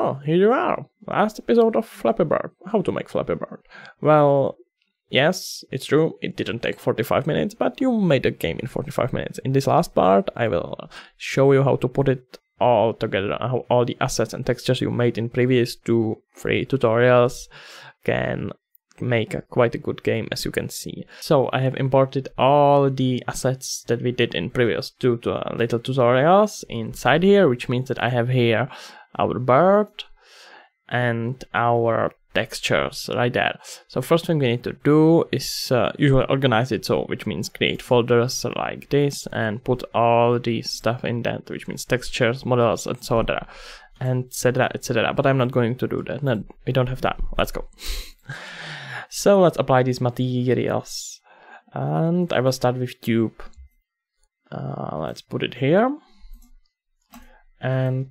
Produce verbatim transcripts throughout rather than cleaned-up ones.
Oh, here you are! Last episode of Flappy Bird. How to make Flappy Bird. Well, yes, it's true, it didn't take forty-five minutes, but you made a game in forty-five minutes. In this last part, I will show you how to put it all together, how all the assets and textures you made in previous two free tutorials can make a quite a good game, as you can see. So I have imported all the assets that we did in previous two to, uh, little tutorials inside here, which means that I have here our bird and our textures right there. So first thing we need to do is uh, usually organize it, so which means create folders like this and put all the stuff in that, which means textures, models, etc, and etc, etc, but I'm not going to do that. No, we don't have time. Let's go. So let's apply these materials, and I will start with tube. Uh, let's put it here and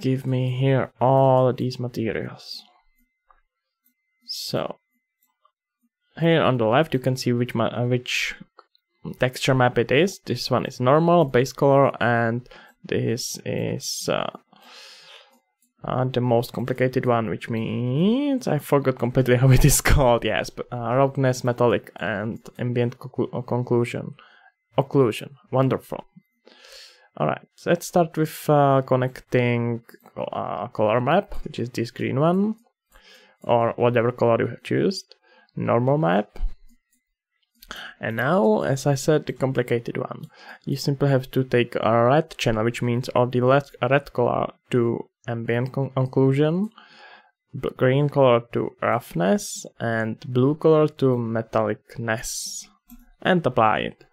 give me here all of these materials. So here on the left you can see which ma which texture map it is. This one is normal, base color, and this is uh, Uh, the most complicated one, which means I forgot completely how it is called. Yes, but, uh, roughness, metallic, and ambient co conclusion, occlusion. Wonderful. All right, so let's start with uh, connecting uh, color map, which is this green one, or whatever color you have chosen. Normal map. And now, as I said, the complicated one. You simply have to take a red channel, which means all the left red color to ambient occlusion, green color to roughness, and blue color to metallicness, and apply it.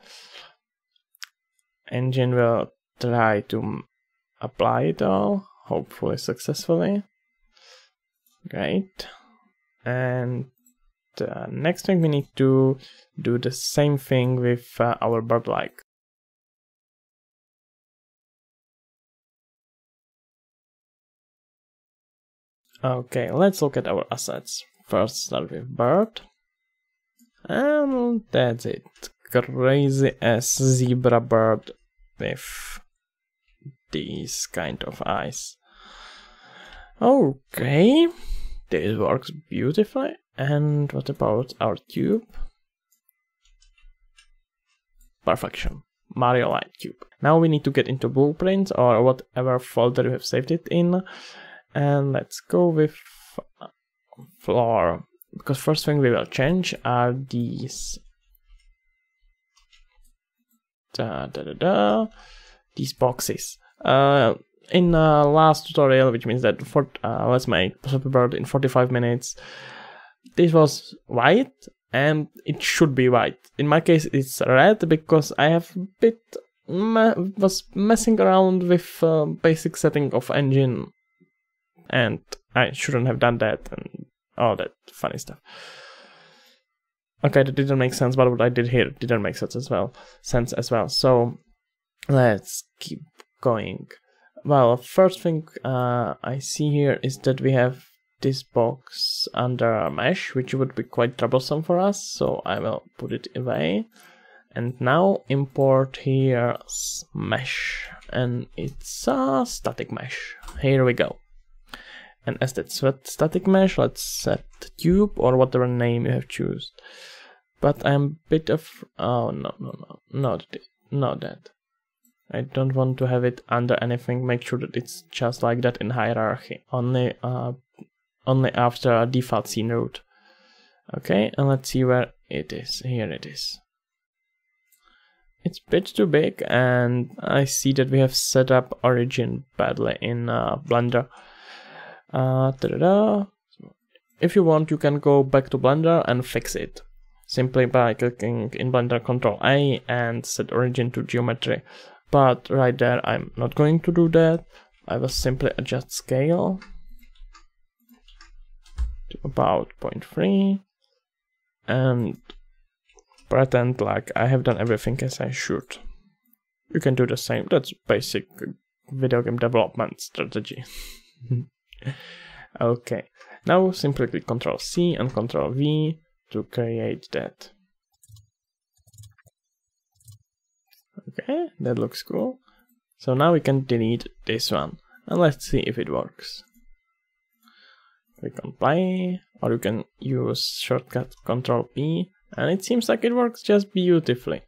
Engine will try to apply it all, hopefully successfully. Great. And uh, next thing we need to do the same thing with uh, our bird-like. Okay, let's look at our assets. First start with bird. And that's it. Crazy as zebra bird with these kind of eyes. Okay, this works beautifully. And what about our cube? Perfection. Mario Light Cube. Now we need to get into blueprints or whatever folder you have saved it in. And let's go with floor, because first thing we will change are these da, da, da, da, these boxes. Uh, in the last tutorial, which means that for, uh, let's make Flappy Bird in forty-five minutes, this was white, and it should be white. In my case it's red, because I have a bit me was messing around with uh, basic setting of engine, and I shouldn't have done that and all that funny stuff. Okay, that didn't make sense, but what I did here didn't make sense as well. Sense as well. So let's keep going. Well, first thing uh, I see here is that we have this box under mesh, which would be quite troublesome for us. So I will put it away. And now import here mesh, and it's a static mesh. Here we go. And as that static mesh, let's set tube or whatever name you have chosen. But I'm a bit of oh no no no not not that. I don't want to have it under anything. Make sure that it's just like that in hierarchy. Only uh only after a default scene route. Okay, and let's see where it is. Here it is. It's a bit too big, and I see that we have set up origin badly in uh, Blender. Uh, da -da -da. If you want, you can go back to Blender and fix it simply by clicking in Blender Ctrl A and set origin to geometry, but right there I'm not going to do that. I will simply adjust scale to about zero point three and pretend like I have done everything as I should. You can do the same. That's basic video game development strategy. Okay, now simply click Ctrl-C and Ctrl-V to create that. Okay, that looks cool. So now we can delete this one. and let's see if it works. Click on play, or you can use shortcut Ctrl P, and it seems like it works just beautifully.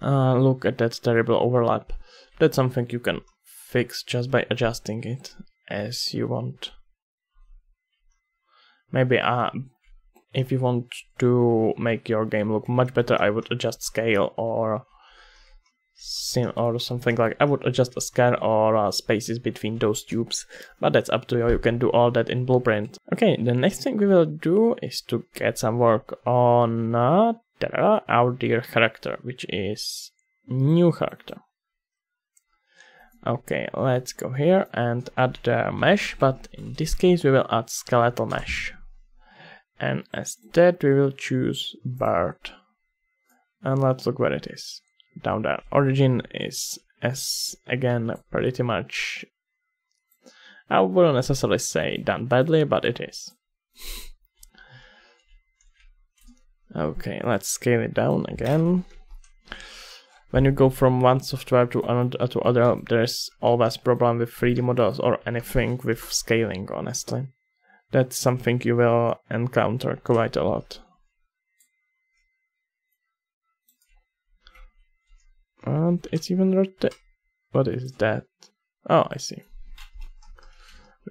Uh, look at that terrible overlap. That's something you can fix just by adjusting it as you want. Maybe uh, if you want to make your game look much better, I would adjust scale or sim or something like I would adjust a scale or uh, spaces between those tubes, but that's up to you. You can do all that in Blueprint. Okay, the next thing we will do is to get some work on uh, Terra, our dear character, which is new character. Okay, let's go here and add the mesh, but in this case we will add skeletal mesh. And instead we will choose bird. And let's look where it is. Down there. Origin is, as again, pretty much, I wouldn't necessarily say done badly, but it is. Okay, let's scale it down again. When you go from one software to another to other, there's always problem with three D models or anything with scaling, honestly. That's something you will encounter quite a lot. And it's even rotate. What is that? Oh, I see.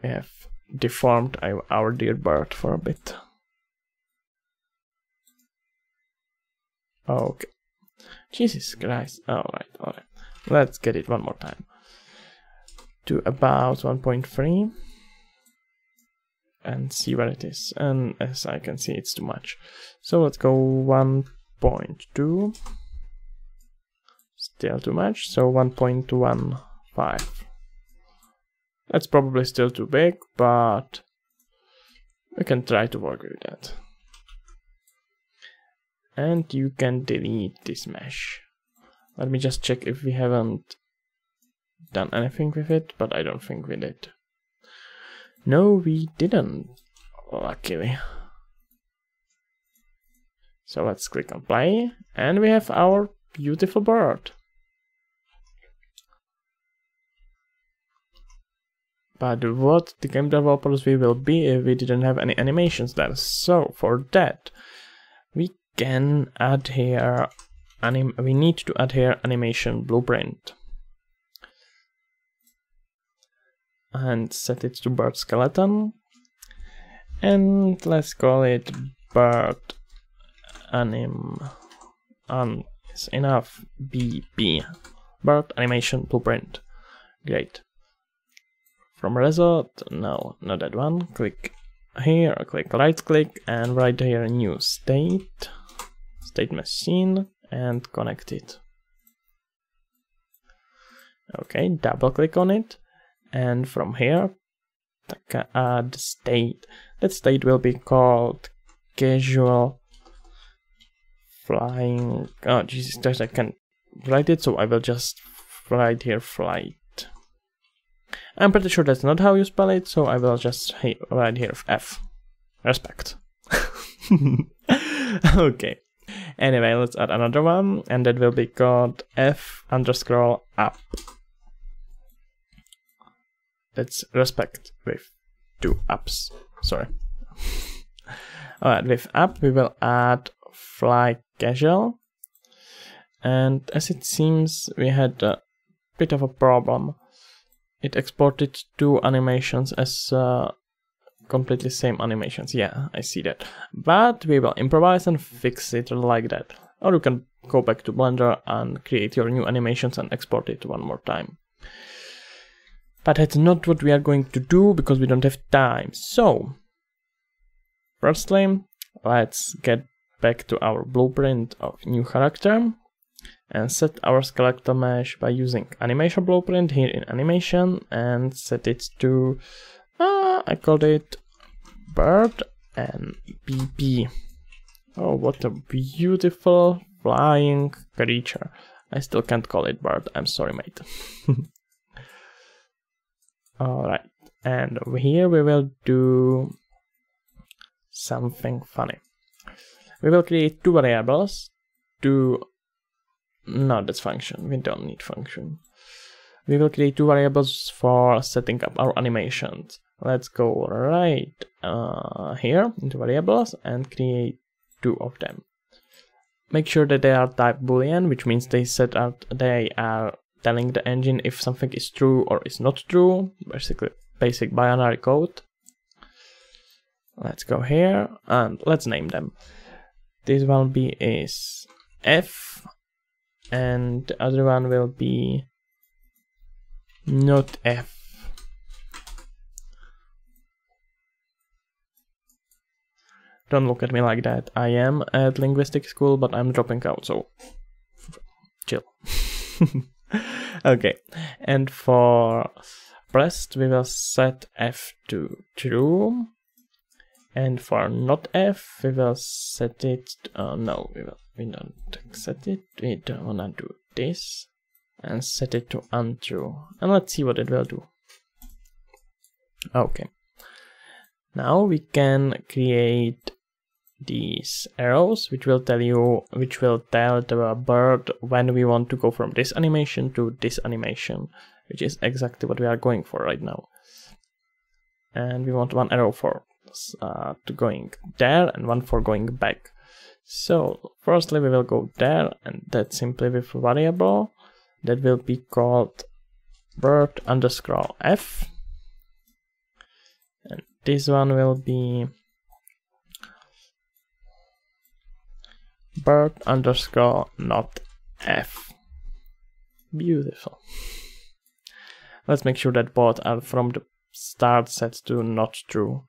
We have deformed our dear bird for a bit. Okay. Jesus Christ. Alright, alright. Let's get it one more time. To about one point three. And see where it is. And as I can see, it's too much. So let's go one point two. Still too much. So one point one five. That's probably still too big, but we can try to work with that. And you can delete this mesh. Let me just check if we haven't done anything with it, but I don't think we did. No, we didn't, luckily. So let's click on play, and we have our beautiful bird. But what the game developers we will be if we didn't have any animations there. So for that, we can add here anim we need to add here animation blueprint and set it to bird skeleton, and let's call it bird anim um, it's enough B B bird animation blueprint. Great. From result, no, not that one. Click here, click right click and right here new state state machine and connect it. Okay, double click on it, and from here add state. That state will be called casual flying. Oh Jesus, I can't write it, so I will just write here flight. I'm pretty sure that's not how you spell it, so I will just hey, write here F. Respect. Okay. Anyway, let's add another one, and that will be called F underscore up. That's respect with two ups. Sorry. Alright, with up we will add fly casual. And as it seems, we had a bit of a problem. It exported two animations as uh, completely same animations. Yeah, I see that. But we will improvise and fix it like that. Or you can go back to Blender and create your new animations and export it one more time. But that's not what we are going to do because we don't have time. So, firstly, let's get back to our blueprint of new character. And set our skeletal mesh by using animation blueprint here in animation and set it to uh, I called it bird and B B. Oh, what a beautiful flying creature. I still can't call it bird, I'm sorry mate. Alright, and over here we will do something funny. We will create two variables to No, that's function. We don't need function. we will create two variables for setting up our animations. Let's go right uh, here into variables and create two of them. Make sure that they are type boolean, which means they set out they are telling the engine if something is true or is not true. Basically, basic binary code. Let's go here and let's name them. This one will be is F, and the other one will be not F. Don't look at me like that. I am at linguistic school, but I'm dropping out, so chill. Okay, and for pressed, we will set F to true. And for not F, we will set it, uh, no, we will, we don't set it, we don't wanna do this. And set it to untrue. And let's see what it will do. Okay. Now we can create these arrows, which will tell you, which will tell the bird when we want to go from this animation to this animation, which is exactly what we are going for right now. And we want one arrow for uh, to going there and one for going back. So firstly, we will go there, and that's simply with a variable that will be called bird underscore f, and this one will be bird underscore not f. Beautiful. Let's make sure that both are from the start set to not true,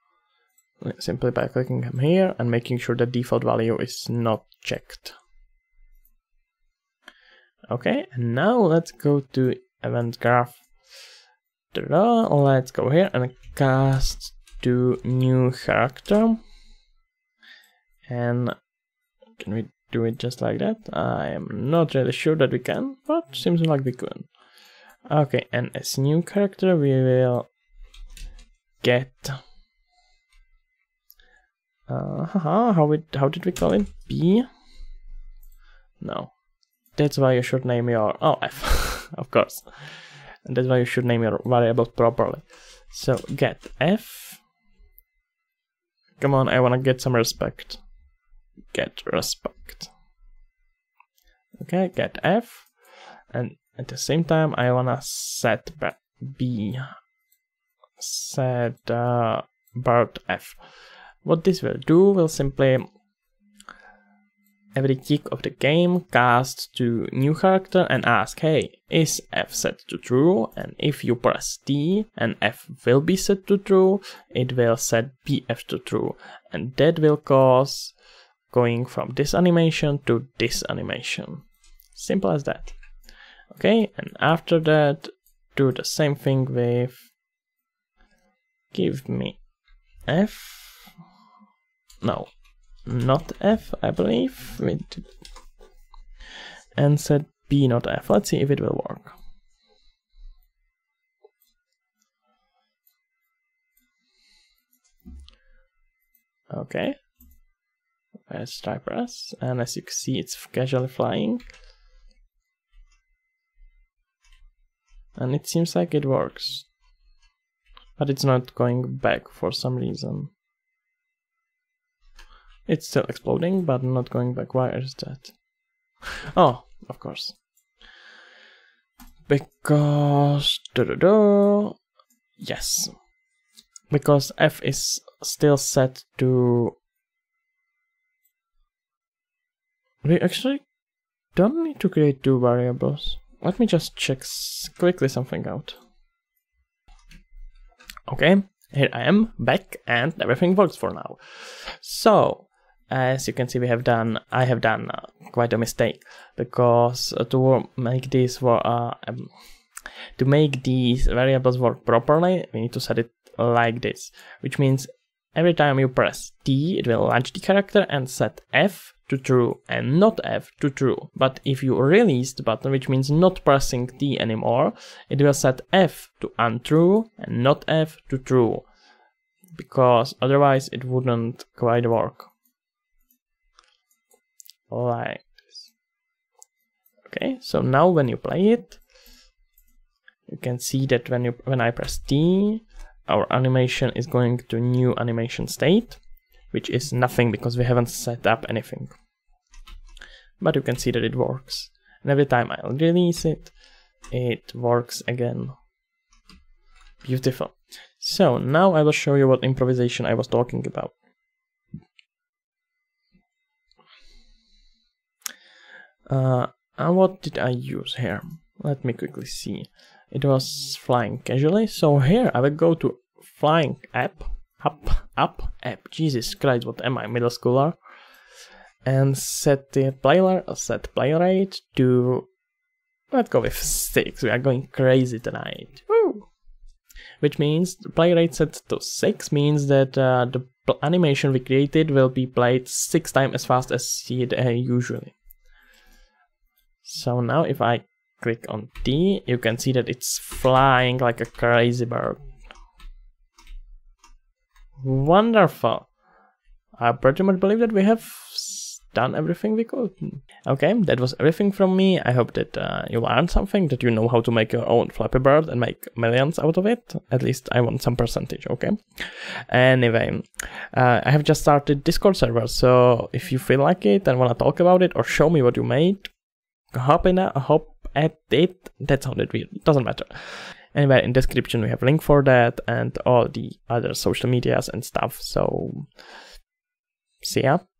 simply by clicking them here and making sure the default value is not checked. Okay, and now let's go to event graph. Ta-da. Let's go here and cast to new character, and can we do it just like that? I am not really sure that we can, but seems like we could. Okay, and as new character we will get uh, haha, how it how did we call it? B? No, that's why you should name your oh F of course. And that's why you should name your variables properly. So get F. Come on, I wanna get some respect. Get respect. Okay, get F. And at the same time, I wanna set B. Set uh, bird F. What this will do will simply every tick of the game cast to new character and ask, hey, is F set to true? And if you press T and F will be set to true, it will set B F to true, and that will cause going from this animation to this animation. Simple as that. Okay, and after that do the same thing with give me F, no, not F, I believe, with and set B not F. Let's see if it will work. Okay, let's try press, and as you can see it's casually flying, and it seems like it works, but it's not going back for some reason. It's still exploding, but not going back. Why is that? Oh, of course. Because... Da -da -da. Yes. Because F is still set to... We actually don't need to create two variables. Let me just check quickly something out. Okay, here I am, back, and everything works for now. So... As you can see, we have done. I have done uh, quite a mistake, because uh, to make this work, uh, um, to make these variables work properly, we need to set it like this. Which means every time you press T, it will launch the character and set F to true and not F to true. But if you release the button, which means not pressing T anymore, it will set F to untrue and not F to true, because otherwise it wouldn't quite work. Like this. Okay, so now when you play it, you can see that when you when I press T, our animation is going to new animation state, which is nothing because we haven't set up anything. But you can see that it works. And every time I'll release it, it works again. Beautiful. So now I will show you what improvisation I was talking about. Uh, and what did I use here? Let me quickly see. It was flying casually. So here I will go to flying app, up, up, app. Jesus Christ, what am I, middle schooler? And set the player, set play rate to, let's go with six. We are going crazy tonight. Woo! Which means the play rate set to six means that uh, the animation we created will be played six times as fast as it uh, usually. So now if I click on T, you can see that it's flying like a crazy bird. Wonderful. I pretty much believe that we have done everything we could. Okay, that was everything from me. I hope that uh, you learned something, that you know how to make your own Flappy Bird and make millions out of it. At least I want some percentage, okay? Anyway, uh, I have just started Discord server, so if you feel like it and want to talk about it or show me what you made, hop in a, hop at it. That sounded weird, doesn't matter. Anyway, in description we have a link for that and all the other social medias and stuff, so see ya.